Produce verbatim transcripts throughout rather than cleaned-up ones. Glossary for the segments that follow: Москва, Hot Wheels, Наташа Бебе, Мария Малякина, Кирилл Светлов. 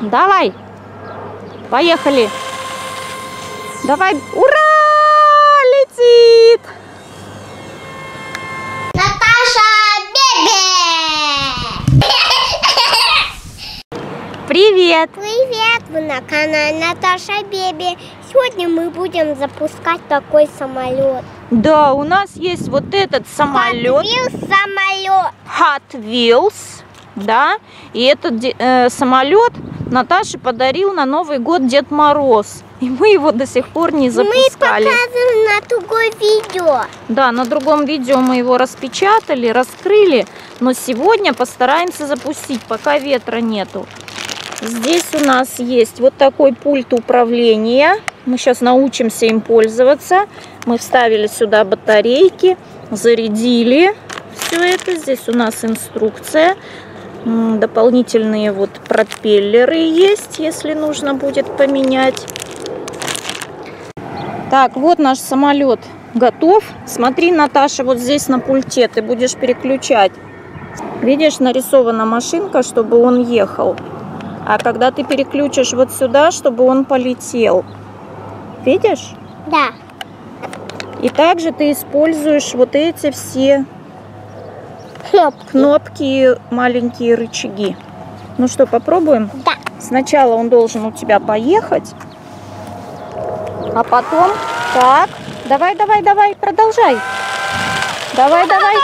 Давай. Поехали. Давай. Ура! Летит. Наташа Бебе. Привет. Привет. Вы на канале Наташа Бебе. Сегодня мы будем запускать такой самолет. Да, у нас есть вот этот самолет. Hot Wheels самолет. Hot Wheels. Да, и этот э, самолет Наташе подарил на Новый год Дед Мороз. И мы его до сих пор не запускали. Мы показываем на другом видео. Да, на другом видео мы его распечатали, раскрыли. Но сегодня постараемся запустить, пока ветра нету. Здесь у нас есть вот такой пульт управления. Мы сейчас научимся им пользоваться. Мы вставили сюда батарейки, зарядили все это. Здесь у нас инструкция. Дополнительные вот пропеллеры есть, если нужно будет поменять. Так, вот наш самолет готов. Смотри, Наташа, вот здесь на пульте ты будешь переключать. Видишь, нарисована машинка, чтобы он ехал. А когда ты переключишь вот сюда, чтобы он полетел. Видишь? Да. И также ты используешь вот эти все... Кнопки. Кнопки, маленькие рычаги. Ну что, попробуем? Да. Сначала он должен у тебя поехать, а потом... Так, давай, давай, давай, продолжай. Давай, давай.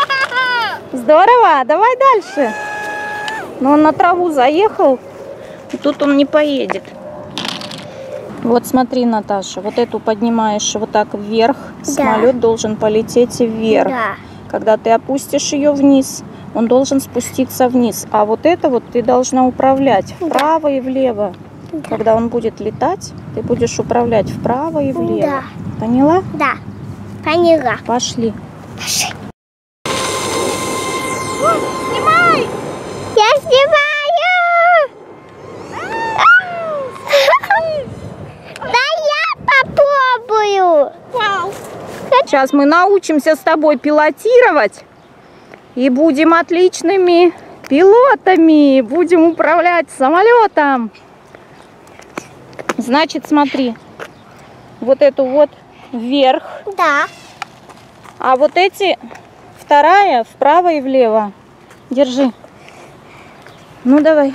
Здорово, давай дальше. Но он на траву заехал, и тут он не поедет. Вот смотри, Наташа, вот эту поднимаешь вот так вверх, да. Самолет должен полететь вверх. Да. Когда ты опустишь ее вниз, он должен спуститься вниз. А вот это вот ты должна управлять вправо, да, и влево. Да. Когда он будет летать, ты будешь управлять вправо и влево. Да. Поняла? Да. Поняла. Пошли. Пошли. Ой, снимай! Я снимаю! Да я попробую! Вау! Сейчас мы научимся с тобой пилотировать и будем отличными пилотами. Будем управлять самолетом. Значит, смотри, вот эту вот вверх. Да. А вот эти вторая вправо и влево. Держи. Ну давай.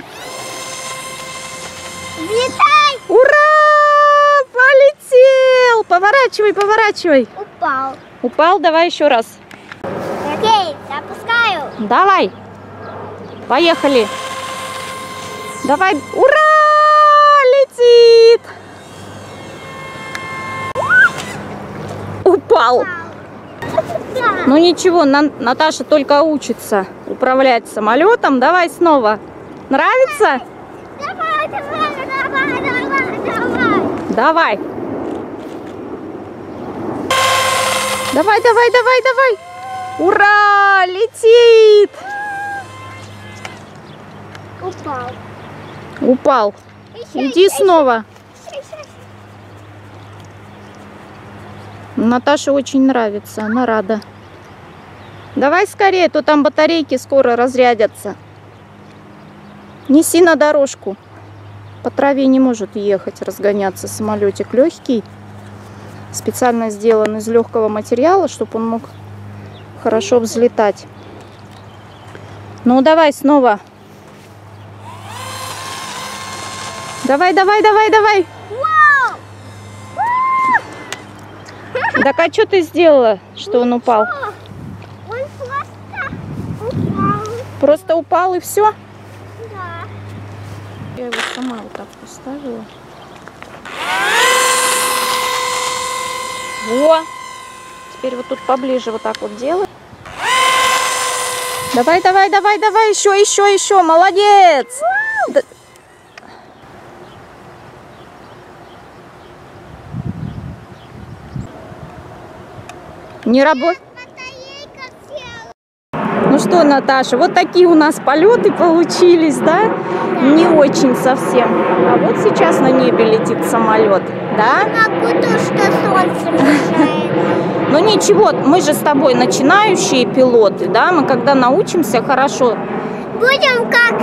Летай! Ура! Полетел! Поворачивай, поворачивай. Упал. Упал, давай еще раз. Окей, запускаю. Давай. Поехали. Давай. Ура! Летит. Упал. Упал. Ну ничего, Наташа только учится управлять самолетом. Давай снова. Нравится? Давай, давай, давай, давай, давай. Давай. Давай, давай, давай, давай! Ура! Летит! Упал. Упал. Еще, иди еще, снова. Еще, еще, еще. Наташе очень нравится, она рада. Давай скорее, то там батарейки скоро разрядятся. Неси на дорожку. По траве не может ехать, разгоняться самолетик легкий. Специально сделан из легкого материала, чтобы он мог хорошо взлетать. Ну, давай снова. Давай, давай, давай, давай. Так, а что ты сделала, что он упал? Он просто упал. Просто упал и все? Да. Я его сама вот так поставила. Во! Теперь вот тут поближе вот так вот делай. Давай, давай, давай, давай, еще, еще, еще. Молодец! Да. Не работает. Ну что, Наташа, вот такие у нас полеты получились, да? Не очень совсем. А вот сейчас на небе летит самолет. Да? Ну ничего, мы же с тобой начинающие пилоты, да? Мы когда научимся, хорошо. Будем как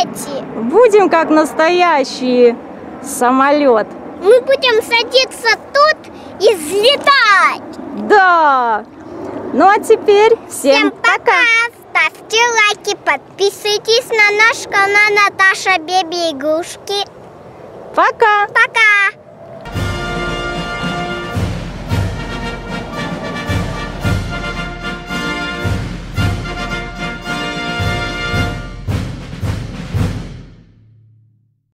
эти. будем как настоящий самолет. Мы будем садиться тут и взлетать. Да. Ну а теперь всем, всем пока. пока. Ставьте лайки, подписывайтесь на наш канал Наташа Бебе Игрушки. Пока. Пока.